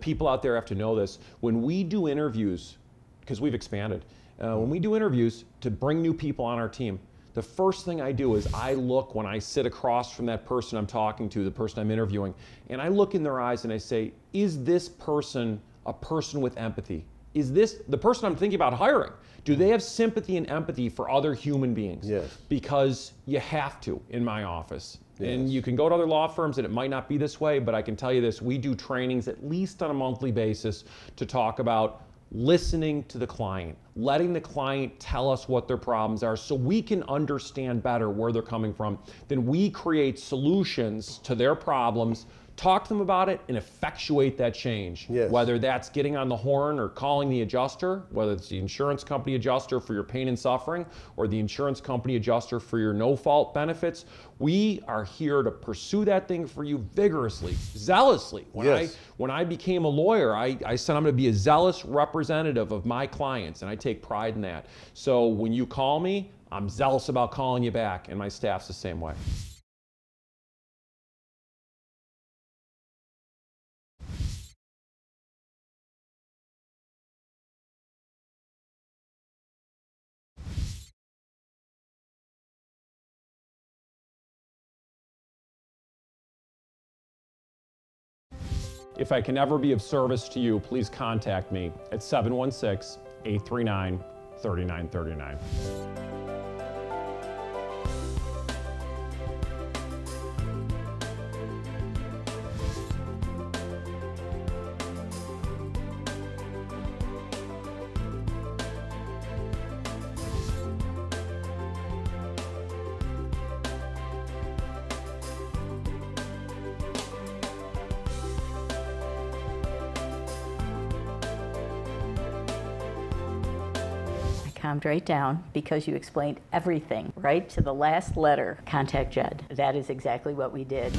people out there have to know this. When we do interviews, because we've expanded, when we do interviews to bring new people on our team, the first thing I do is I look when I sit across from that person I'm talking to, the person I'm interviewing, and I look in their eyes and I say, is this person a person with empathy? Is this the person I'm thinking about hiring? Do they have sympathy and empathy for other human beings? Yes. Because you have to in my office. Yes. And you can go to other law firms and it might not be this way, but I can tell you this, we do trainings at least on a monthly basis to talk about listening to the client, letting the client tell us what their problems are so we can understand better where they're coming from. Then we create solutions to their problems, talk to them about it, and effectuate that change. Yes. Whether that's getting on the horn or calling the adjuster, whether it's the insurance company adjuster for your pain and suffering or the insurance company adjuster for your no-fault benefits, we are here to pursue that thing for you vigorously, zealously. When I became a lawyer, I said I'm going to be a zealous representative of my clients, and I take pride in that. So when you call me, I'm zealous about calling you back, and my staff's the same way. If I can ever be of service to you, please contact me at 716-839-3939. Calmed right down because you explained everything right to the last letter. Contact Jed. That is exactly what we did.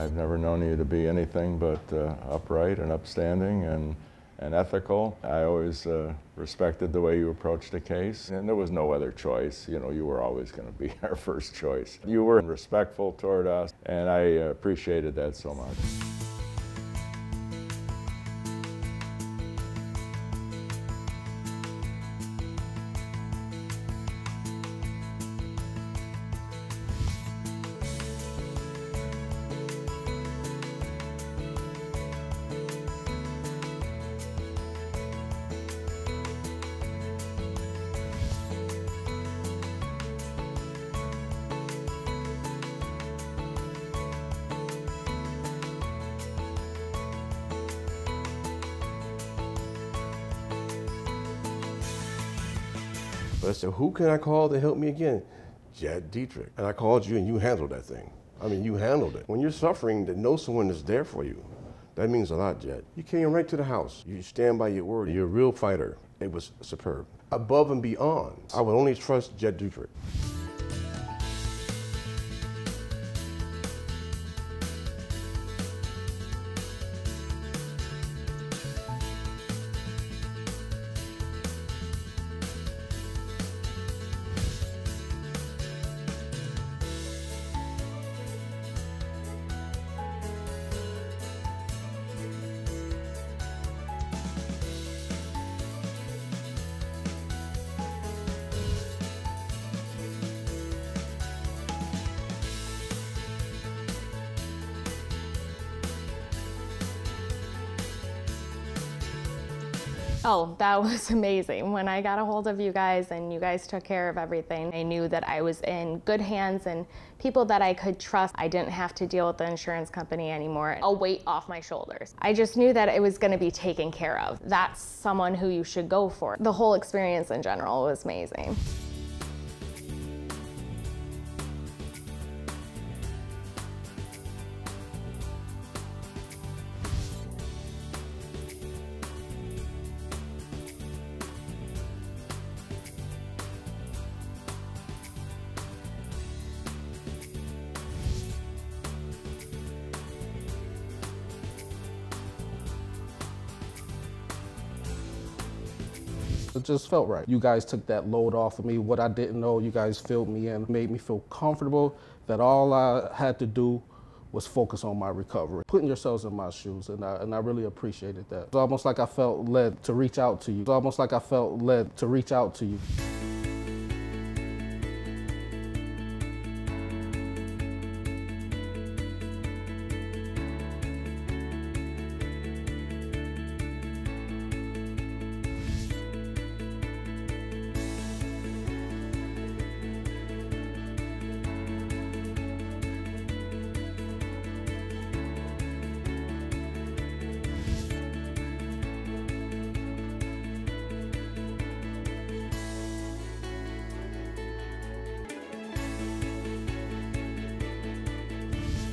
I've never known you to be anything but upright and upstanding and ethical. I always respected the way you approached the case, and there was no other choice. You know, you were always going to be our first choice. You were respectful toward us, and I appreciated that so much. I said, who can I call to help me again? Jed Dietrich. And I called you and you handled that thing. I mean, you handled it. When you're suffering, to know someone is there for you, that means a lot, Jed. You came right to the house. You stand by your word. You're a real fighter. It was superb. Above and beyond, I would only trust Jed Dietrich. Oh, that was amazing. When I got a hold of you guys and you guys took care of everything, I knew that I was in good hands and people that I could trust. I didn't have to deal with the insurance company anymore. A weight off my shoulders. I just knew that it was going to be taken care of. That's someone who you should go for. The whole experience in general was amazing. It just felt right. You guys took that load off of me. What I didn't know, you guys filled me in, made me feel comfortable that all I had to do was focus on my recovery, putting yourselves in my shoes, and I really appreciated that. It's almost like I felt led to reach out to you. It's almost like I felt led to reach out to you.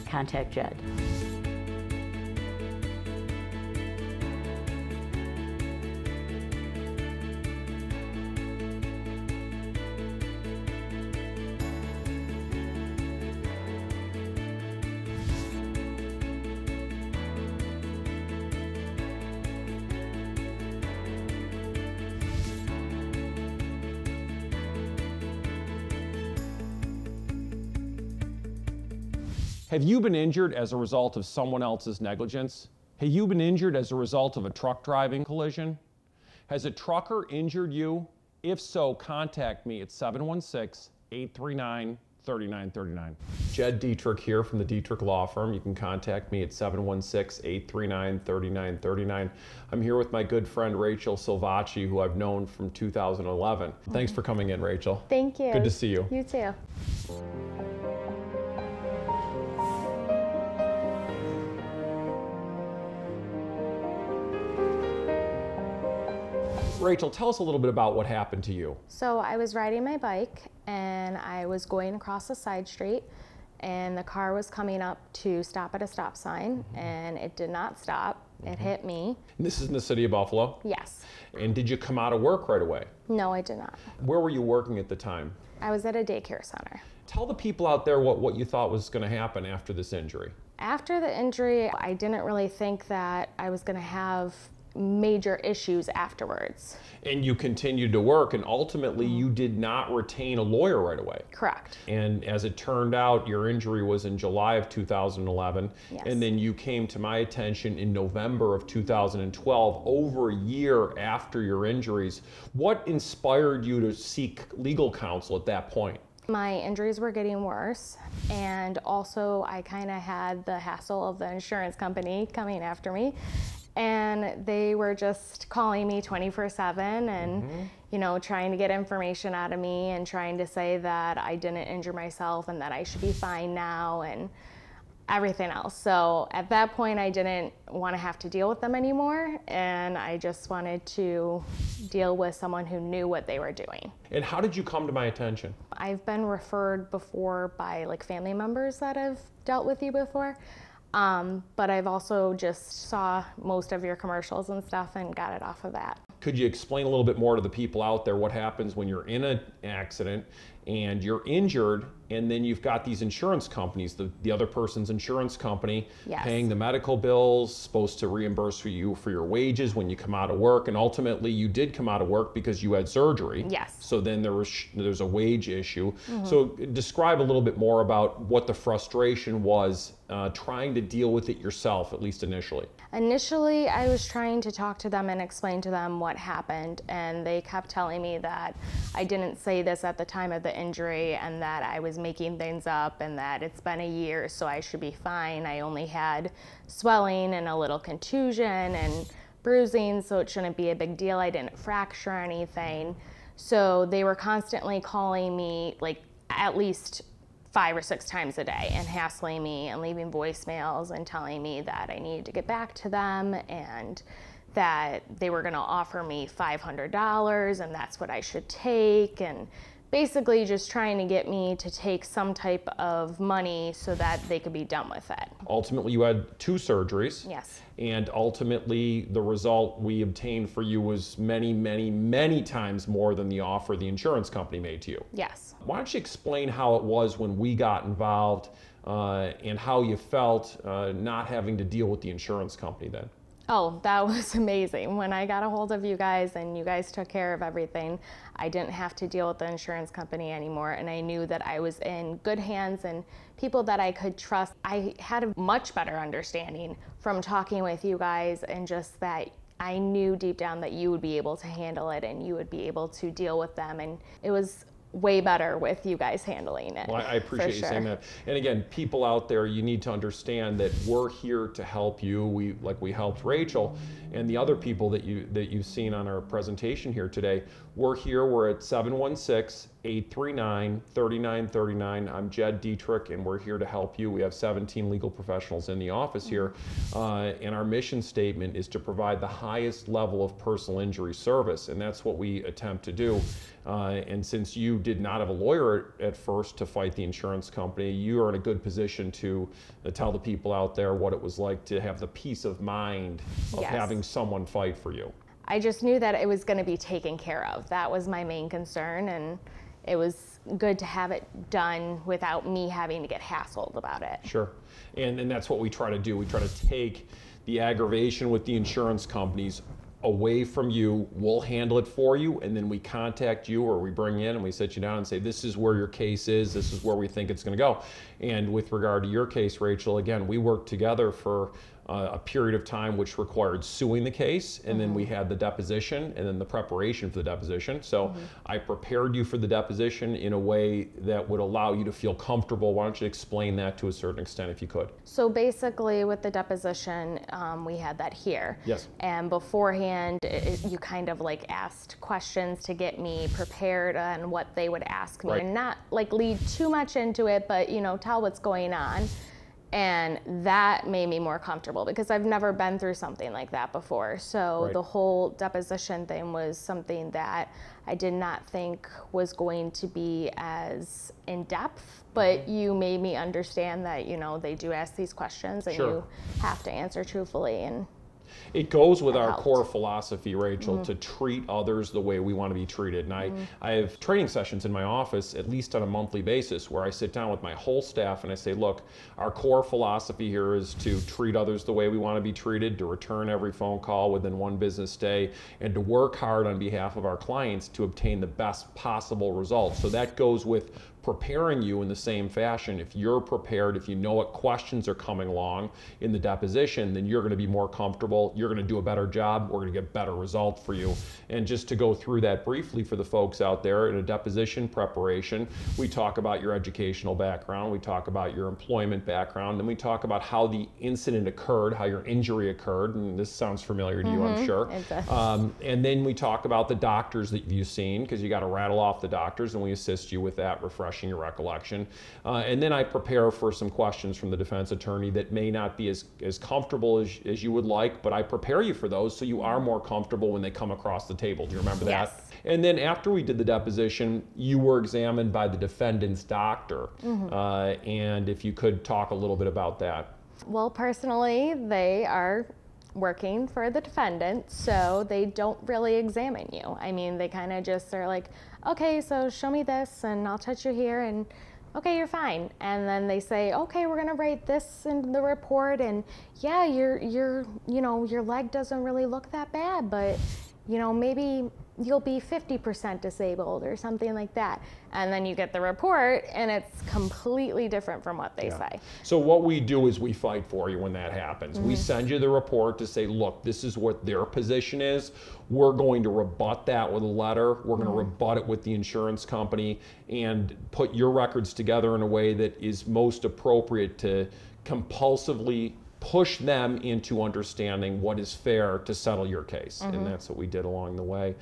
Contact Jed. Have you been injured as a result of someone else's negligence? Have you been injured as a result of a truck driving collision? Has a trucker injured you? If so, contact me at 716-839-3939. Jed Dietrich here from the Dietrich Law Firm. You can contact me at 716-839-3939. I'm here with my good friend Rachel Silvacci, who I've known from 2011. Thanks for coming in, Rachel. Thank you. Good to see you. You too. Rachel, tell us a little bit about what happened to you. So I was riding my bike and I was going across a side street and the car was coming up to stop at a stop sign and it did not stop. It hit me. And this is in the city of Buffalo? Yes. And did you come out of work right away? No, I did not. Where were you working at the time? I was at a daycare center. Tell the people out there what you thought was going to happen after this injury. After the injury, I didn't really think that I was going to have major issues afterwards. And you continued to work, and ultimately you did not retain a lawyer right away. Correct. And as it turned out, your injury was in July of 2011. Yes. And then you came to my attention in November of 2012, over a year after your injuries. What inspired you to seek legal counsel at that point? My injuries were getting worse, and also I kind of had the hassle of the insurance company coming after me. And they were just calling me 24/7 and you know, trying to get information out of me and trying to say that I didn't injure myself and that I should be fine now and everything else. So at that point, I didn't want to have to deal with them anymore, and I just wanted to deal with someone who knew what they were doing. And how did you come to my attention? I've been referred before by like family members that have dealt with you before. But I've also just saw most of your commercials and stuff and got it off of that. Could you explain a little bit more to the people out there what happens when you're in an accident and you're injured, and then you've got these insurance companies, the other person's insurance company, yes, paying the medical bills, supposed to reimburse you for your wages when you come out of work, and ultimately you did come out of work because you had surgery. Yes. So then there's a wage issue. So describe a little bit more about what the frustration was trying to deal with it yourself, at least initially. Initially, I was trying to talk to them and explain to them what happened, and they kept telling me that I didn't say this at the time of the injury and that I was making things up and that it's been a year, so I should be fine. I only had swelling and a little contusion and bruising, so it shouldn't be a big deal. I didn't fracture anything. So they were constantly calling me like at least 5 or 6 times a day and hassling me and leaving voicemails and telling me that I needed to get back to them and that they were going to offer me $500 and that's what I should take, and basically just trying to get me to take some type of money so that they could be done with it. Ultimately, you had 2 surgeries. Yes. And ultimately, the result we obtained for you was many, many, many times more than the offer the insurance company made to you. Yes. Why don't you explain how it was when we got involved and how you felt not having to deal with the insurance company then? Oh, that was amazing. When I got a hold of you guys and you guys took care of everything, I didn't have to deal with the insurance company anymore, and I knew that I was in good hands and people that I could trust. I had a much better understanding from talking with you guys, and just that I knew deep down that you would be able to handle it and you would be able to deal with them, and it was way better with you guys handling it. Well, I appreciate you saying that. And again, people out there, you need to understand that we're here to help you. Like we helped Rachel and the other people that you've seen on our presentation here today. We're here. We're at 716-839-3939. I'm Jed Dietrich, and we're here to help you. We have 17 legal professionals in the office here, and our mission statement is to provide the highest level of personal injury service, and that's what we attempt to do. And since you did not have a lawyer at first to fight the insurance company, you are in a good position to tell the people out there what it was like to have the peace of mind of having someone fight for you. I just knew that it was going to be taken care of. That was my main concern, and it was good to have it done without me having to get hassled about it. Sure. And that's what we try to do. We try to take the aggravation with the insurance companies away from you. We'll handle it for you, and then we contact you, or we bring you in and we sit you down and say, this is where your case is, this is where we think it's going to go. And with regard to your case, Rachel, again, we worked together for a period of time which required suing the case, and then we had the deposition and then the preparation for the deposition. So I prepared you for the deposition in a way that would allow you to feel comfortable. Why don't you explain that to a certain extent if you could? So basically with the deposition, we had that here. Yes. And beforehand, you kind of like asked questions to get me prepared on what they would ask me, and not like lead too much into it, but you know, tell what's going on. And that made me more comfortable because I've never been through something like that before. So the whole deposition thing was something that I did not think was going to be as in depth, but you made me understand that, you know, they do ask these questions and you have to answer truthfully. And it goes with our core philosophy, Rachel, to treat others the way we want to be treated. And I have training sessions in my office, at least on a monthly basis, where I sit down with my whole staff and I say, look, our core philosophy here is to treat others the way we want to be treated, to return every phone call within one business day, and to work hard on behalf of our clients to obtain the best possible results. So that goes with preparing you in the same fashion. If you're prepared, if you know what questions are coming along in the deposition, then you're going to be more comfortable. You're going to do a better job. We're going to get better results for you. And just to go through that briefly for the folks out there, in a deposition preparation, we talk about your educational background. We talk about your employment background. Then we talk about how the incident occurred, how your injury occurred. And this sounds familiar to you, I'm sure. It does. And then we talk about the doctors that you've seen, because you got to rattle off the doctors, and we assist you with that refreshing your recollection. And then I prepare for some questions from the defense attorney that may not be as comfortable as you would like, but I prepare you for those so you are more comfortable when they come across the table. Do you remember that? And then after we did the deposition, you were examined by the defendant's doctor. And if you could talk a little bit about that. Well, personally, they are working for the defendant, so they don't really examine you. I mean, they kind of just are like, okay, so show me this and I'll touch you here and okay, you're fine. And then they say, okay, we're gonna write this in the report, and yeah, your leg doesn't really look that bad, but you know, maybe you'll be 50% disabled or something like that. And then you get the report and it's completely different from what they say. So what we do is we fight for you when that happens. We send you the report to say, look, this is what their position is. We're going to rebut that with a letter. We're going to rebut it with the insurance company and put your records together in a way that is most appropriate to compulsively push them into understanding what is fair to settle your case. And that's what we did along the way.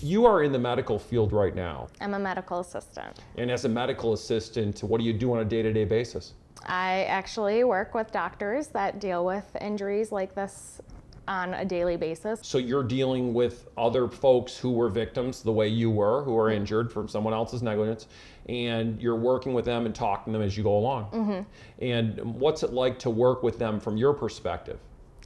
You are in the medical field right now. I'm a medical assistant. And as a medical assistant, what do you do on a day-to-day basis? I actually work with doctors that deal with injuries like this on a daily basis. So you're dealing with other folks who were victims the way you were, who are injured from someone else's negligence, and you're working with them and talking to them as you go along. And what's it like to work with them from your perspective?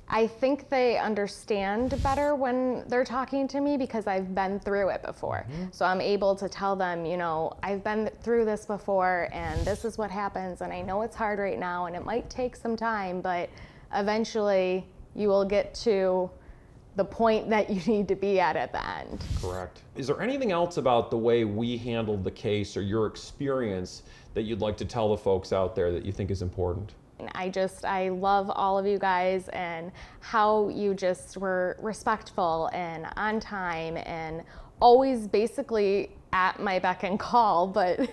I think they understand better when they're talking to me because I've been through it before. So I'm able to tell them, you know, I've been through this before and this is what happens, and I know it's hard right now and it might take some time, but eventually you will get to the point that you need to be at the end. Correct. Is there anything else about the way we handled the case or your experience that you'd like to tell the folks out there that you think is important? I love all of you guys and how you just were respectful and on time and always basically at my beck and call, but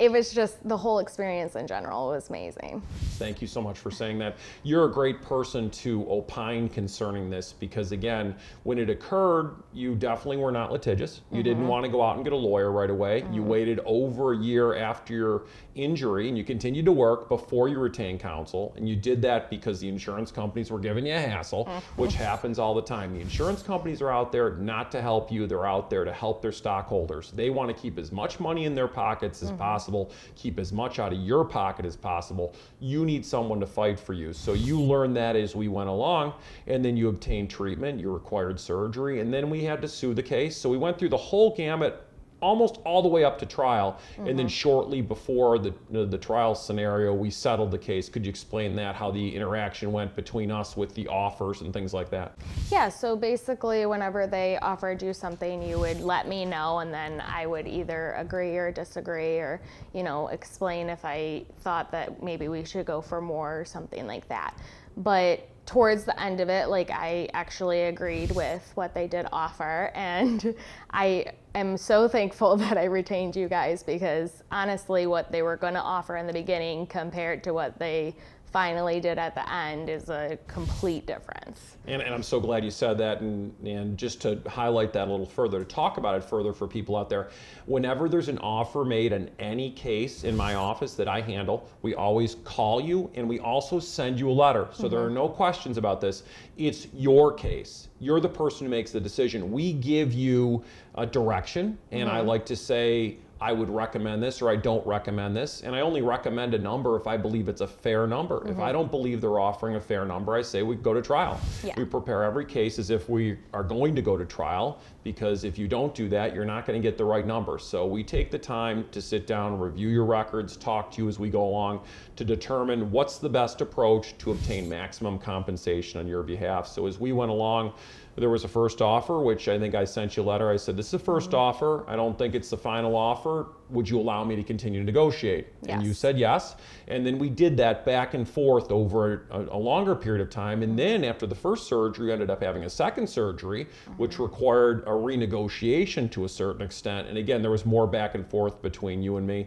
it was just the whole experience in general was amazing. Thank you so much for saying that. You're a great person to opine concerning this because again, when it occurred, you definitely were not litigious. You didn't want to go out and get a lawyer right away. You waited over a year after your injury and you continued to work before you retained counsel. And you did that because the insurance companies were giving you a hassle, which happens all the time. The insurance companies are out there not to help you. They're out there to help their stockholders. They want to keep as much money in their pockets as possible. Keep as much out of your pocket as possible. You need someone to fight for you. So you learned that as we went along, and then you obtained treatment, you required surgery, and then we had to sue the case. So we went through the whole gamut almost all the way up to trial, and then shortly before the trial scenario, we settled the case. Could you explain that, how the interaction went between us with the offers and things like that? Yeah, so basically whenever they offered you something, you would let me know, and then I would either agree or disagree or, you know, explain if I thought that maybe we should go for more or something like that. But towards the end of it, like, I actually agreed with what they did offer, and I am so thankful that I retained you guys because honestly what they were going to offer in the beginning compared to what they finally did at the end is a complete difference. And I'm so glad you said that, and just to highlight that a little further, to talk about it further for people out there, whenever there's an offer made in any case in my office that I handle, we always call you and we also send you a letter. So there are no questions about this. It's your case. You're the person who makes the decision. We give you a direction, and I like to say, I would recommend this or I don't recommend this. And I only recommend a number if I believe it's a fair number. If I don't believe they're offering a fair number, I say we go to trial. Yeah. We prepare every case as if we are going to go to trial, because if you don't do that, you're not going to get the right number. So we take the time to sit down, review your records, talk to you as we go along to determine what's the best approach to obtain maximum compensation on your behalf. So as we went along, there was a first offer, which I think I sent you a letter. I said, this is the first offer. I don't think it's the final offer. Would you allow me to continue to negotiate? Yes. And you said yes. And then we did that back and forth over a longer period of time. And then after the first surgery, we ended up having a second surgery, which required a renegotiation to a certain extent. And again, there was more back and forth between you and me.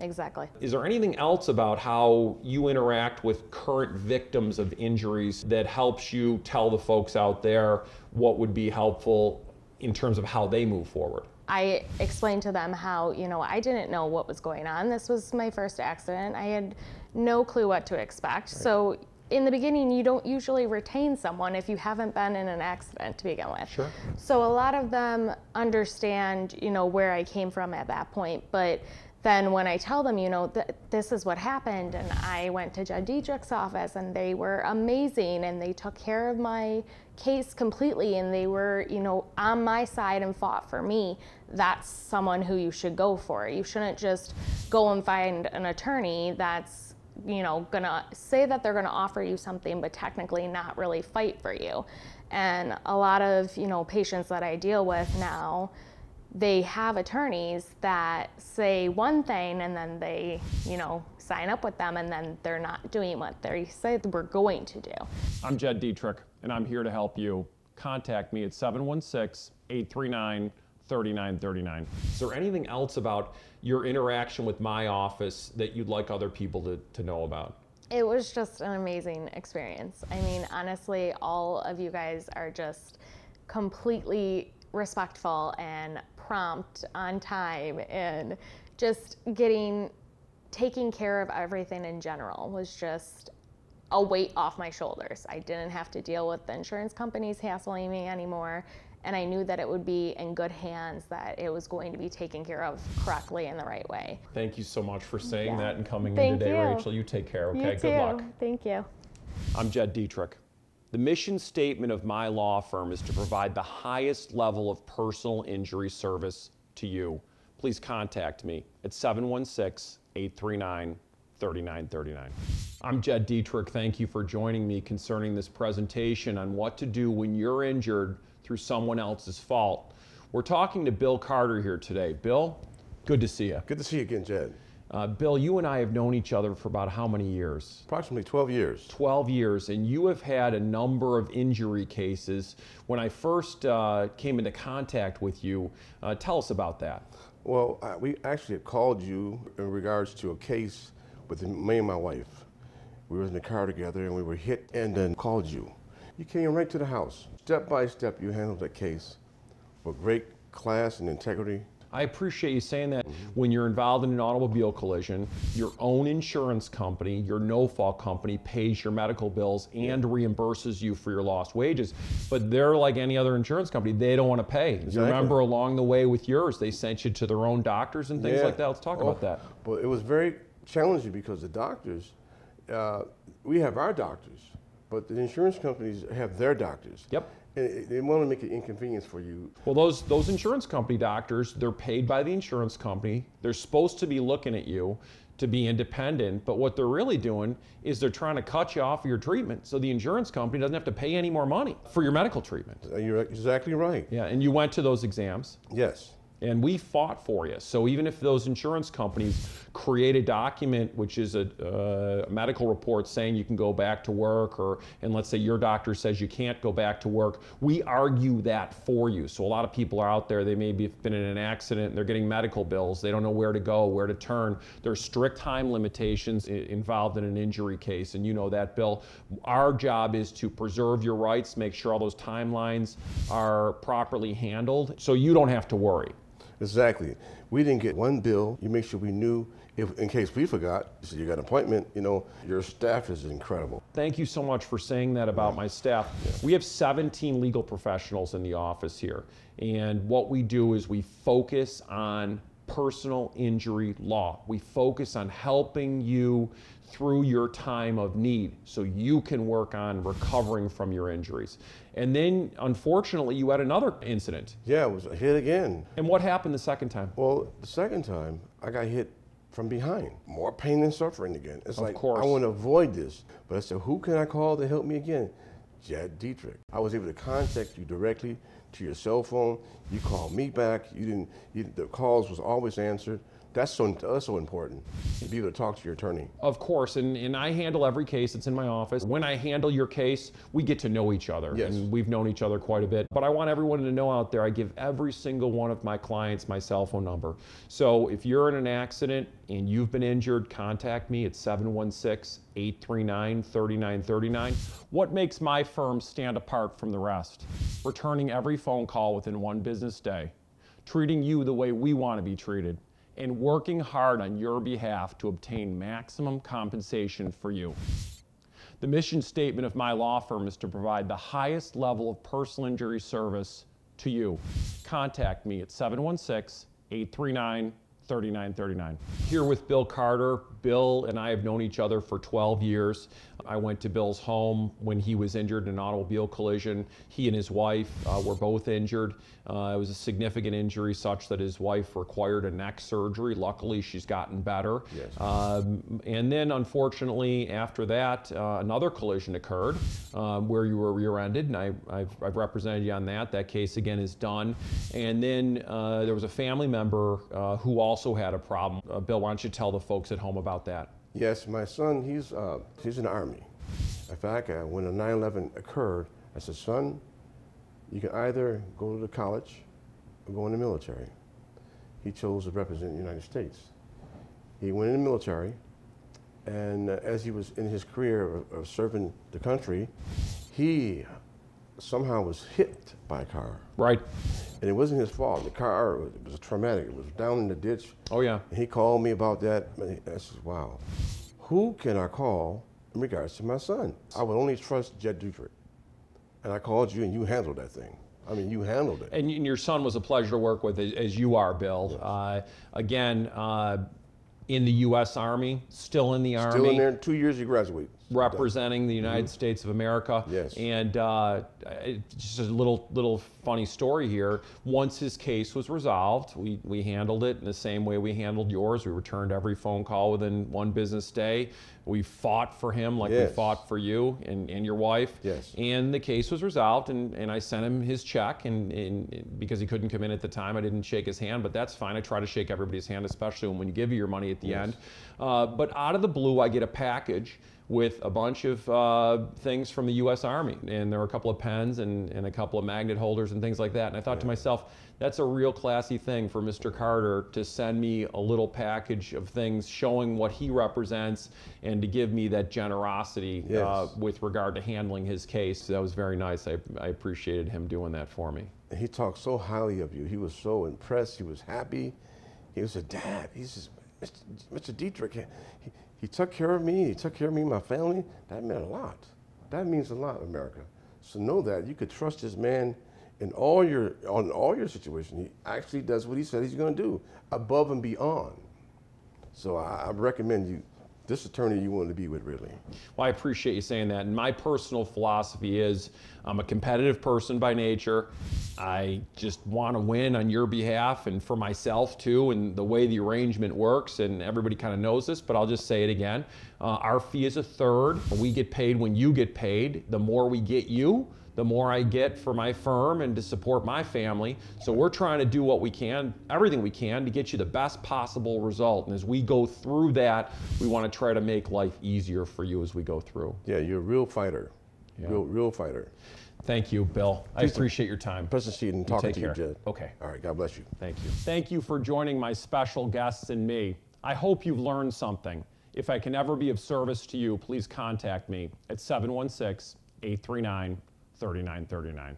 Exactly. Is there anything else about how you interact with current victims of injuries that helps you tell the folks out there what would be helpful in terms of how they move forward? I explained to them how, you know, I didn't know what was going on. This was my first accident. I had no clue what to expect. Right. So in the beginning, you don't usually retain someone if you haven't been in an accident to begin with. Sure. So a lot of them understand, you know, where I came from at that point, but then when I tell them, you know, this is what happened, and I went to Jed Dietrich's office, and they were amazing, and they took care of my case completely, and they were, you know, on my side and fought for me, that's someone who you should go for. You shouldn't just go and find an attorney that's, you know, gonna say that they're gonna offer you something, but technically not really fight for you. And a lot of, you know, patients that I deal with now, they have attorneys that say one thing and then they, you know, sign up with them and then they're not doing what they say they were going to do. I'm Jed Dietrich and I'm here to help you. Contact me at 716-839-3939. Is there anything else about your interaction with my office that you'd like other people to know about? It was just an amazing experience. I mean, honestly, all of you guys are just completely respectful and prompt, on time, and just taking care of everything in general was just a weight off my shoulders. I didn't have to deal with the insurance companies hassling me anymore, and I knew that it would be in good hands, that it was going to be taken care of correctly in the right way. Thank you so much for saying that and coming in today, Rachel. You take care, okay? You too. Good luck. Thank you. I'm Jed Dietrich. The mission statement of my law firm is to provide the highest level of personal injury service to you. Please contact me at 716-839-3939. 3939. I'm Jed Dietrich. Thank you for joining me concerning this presentation on what to do when you're injured through someone else's fault. We're talking to Bill Carter here today. Bill, good to see you. Good to see you again, Jed. Bill, you and I have known each other for about how many years? Approximately 12 years. 12 years, and you have had a number of injury cases. When I first came into contact with you, tell us about that. Well, we actually called you in regards to a case with me and my wife. We were in the car together and we were hit and then called you. You came right to the house. Step by step, you handled that case with great class and integrity. I appreciate you saying that. When you're involved in an automobile collision, your own insurance company, your no-fault company, pays your medical bills and reimburses you for your lost wages. But they're like any other insurance company. They don't want to pay. Exactly. Remember, along the way with yours, they sent you to their own doctors and things like that. Let's talk about that. Well, it was very challenging because the doctors, we have our doctors, but the insurance companies have their doctors. Yep. They want to make an inconvenience for you. Well, those insurance company doctors, they're paid by the insurance company. They're supposed to be looking at you to be independent, but what they're really doing is they're trying to cut you off of your treatment so the insurance company doesn't have to pay any more money for your medical treatment. You're exactly right. Yeah, and you went to those exams? Yes. And we fought for you. So even if those insurance companies create a document, which is a medical report saying you can go back to work, and let's say your doctor says you can't go back to work, we argue that for you. So a lot of people are out there, they maybe have been in an accident, they're getting medical bills, they don't know where to go, where to turn. There's strict time limitations involved in an injury case, and you know that, Bill. Our job is to preserve your rights, make sure all those timelines are properly handled, so you don't have to worry. Exactly. We didn't get one bill. You make sure we knew if, in case we forgot, so you got an appointment, you know, your staff is incredible. Thank you so much for saying that about my staff. Yeah. We have 17 legal professionals in the office here. And what we do is we focus on personal injury law. We focus on helping you through your time of need so you can work on recovering from your injuries. And then, unfortunately, you had another incident. Yeah, it was a hit again. And what happened the second time? Well, the second time, I got hit from behind. More pain and suffering again. It's like, I want to avoid this. But I said, who can I call to help me again? Jed Dietrich. I was able to contact you directly to your cell phone. You called me back. The calls was always answered. That's so important, to be able to talk to your attorney. Of course, and I handle every case that's in my office. When I handle your case, we get to know each other. Yes. And we've known each other quite a bit. But I want everyone to know out there, I give every single one of my clients my cell phone number. So if you're in an accident and you've been injured, contact me at 716-839-3939. What makes my firm stand apart from the rest? Returning every phone call within one business day. Treating you the way we want to be treated, and working hard on your behalf to obtain maximum compensation for you. The mission statement of my law firm is to provide the highest level of personal injury service to you. Contact me at 716-839-3939. Here with Bill Carter. Bill and I have known each other for 12 years. I went to Bill's home when he was injured in an automobile collision. He and his wife were both injured. It was a significant injury such that his wife required a neck surgery. Luckily, she's gotten better. Yes. And then, unfortunately, after that, another collision occurred where you were rear-ended, and I've represented you on that. That case, again, is done. And then there was a family member who also had a problem. Bill, why don't you tell the folks at home about that? Yes, my son, he's in the Army. In fact, when the 9/11 occurred, I said, son, you can either go to the college or go in the military. He chose to represent the United States. He went in the military, and as he was in his career of serving the country, he somehow was hit by a car. Right. And it wasn't his fault. The car was traumatic. It was down in the ditch. Oh, yeah. And he called me about that. I said, wow, who can I call in regards to my son? I would only trust Jed Dietrich. And I called you, and you handled that thing. I mean, you handled it. And your son was a pleasure to work with, as you are, Bill. Yes. Again, in the U.S. Army, still in the Army. Still in there. 2 years, you graduate. representing the United States of America. Yes. And just a little funny story here. Once his case was resolved, we handled it in the same way we handled yours. We returned every phone call within one business day. We fought for him like we fought for you and your wife. Yes. And the case was resolved, and I sent him his check, and because he couldn't come in at the time, I didn't shake his hand, but that's fine. I try to shake everybody's hand, especially when you give your money at the end. But out of the blue, I get a package with a bunch of things from the U.S. Army, and there were a couple of pens and a couple of magnet holders and things like that. And I thought to myself, that's a real classy thing for Mr. Carter to send me a little package of things showing what he represents and to give me that generosity with regard to handling his case. That was very nice. I appreciated him doing that for me. He talked so highly of you. He was so impressed. He was happy. He was a dad. He's just, Mr. Dietrich, he took care of me, he took care of me, my family. That meant a lot. That means a lot, America. So know that you could trust this man in all your, on all your situation. He actually does what he said he's gonna do, above and beyond. So I recommend you, this attorney you want to be with, really. Well, I appreciate you saying that. And my personal philosophy is I'm a competitive person by nature. I just want to win on your behalf and for myself too, and the way the arrangement works, and everybody kind of knows this, but I'll just say it again. Our fee is 1/3. We get paid when you get paid. The more we get you, the more I get for my firm and to support my family. So we're trying to do what we can, everything we can, to get you the best possible result. And as we go through that, we want to try to make life easier for you as we go through. Yeah, you're a real fighter, real fighter. Thank you, Bill. I appreciate your time. Pleasure seeing and talking to you, Jed. Okay. All right, God bless you. Thank you. Thank you for joining my special guests and me. I hope you've learned something. If I can ever be of service to you, please contact me at 716-839-3939.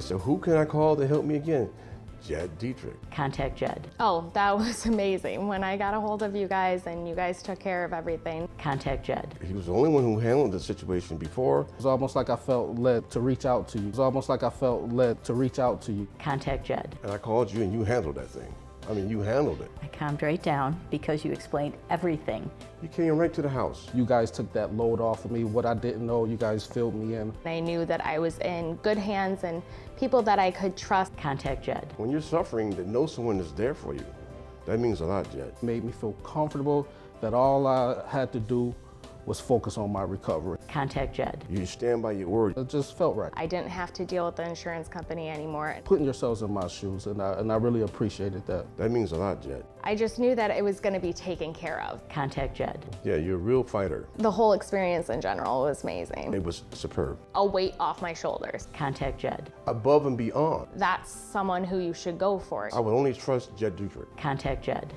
So who can I call to help me again? Jed Dietrich. Contact Jed. Oh, that was amazing. When I got a hold of you guys and you guys took care of everything. Contact Jed. He was the only one who handled the situation before. It was almost like I felt led to reach out to you. Contact Jed. And I called you and you handled that thing. I mean, you handled it. I calmed right down because you explained everything. You came right to the house. You guys took that load off of me. What I didn't know, you guys filled me in. I knew that I was in good hands and people that I could trust. Contact Jed. When you're suffering, to know someone is there for you. That means a lot, Jed. Made me feel comfortable that all I had to do was focus on my recovery. Contact Jed. You stand by your word. It just felt right. I didn't have to deal with the insurance company anymore. Putting yourselves in my shoes, and I really appreciated that. That means a lot, Jed. I just knew that it was gonna be taken care of. Contact Jed. Yeah, you're a real fighter. The whole experience in general was amazing. It was superb. A weight off my shoulders. Contact Jed. Above and beyond. That's someone who you should go for. I would only trust Jed Dietrich. Contact Jed.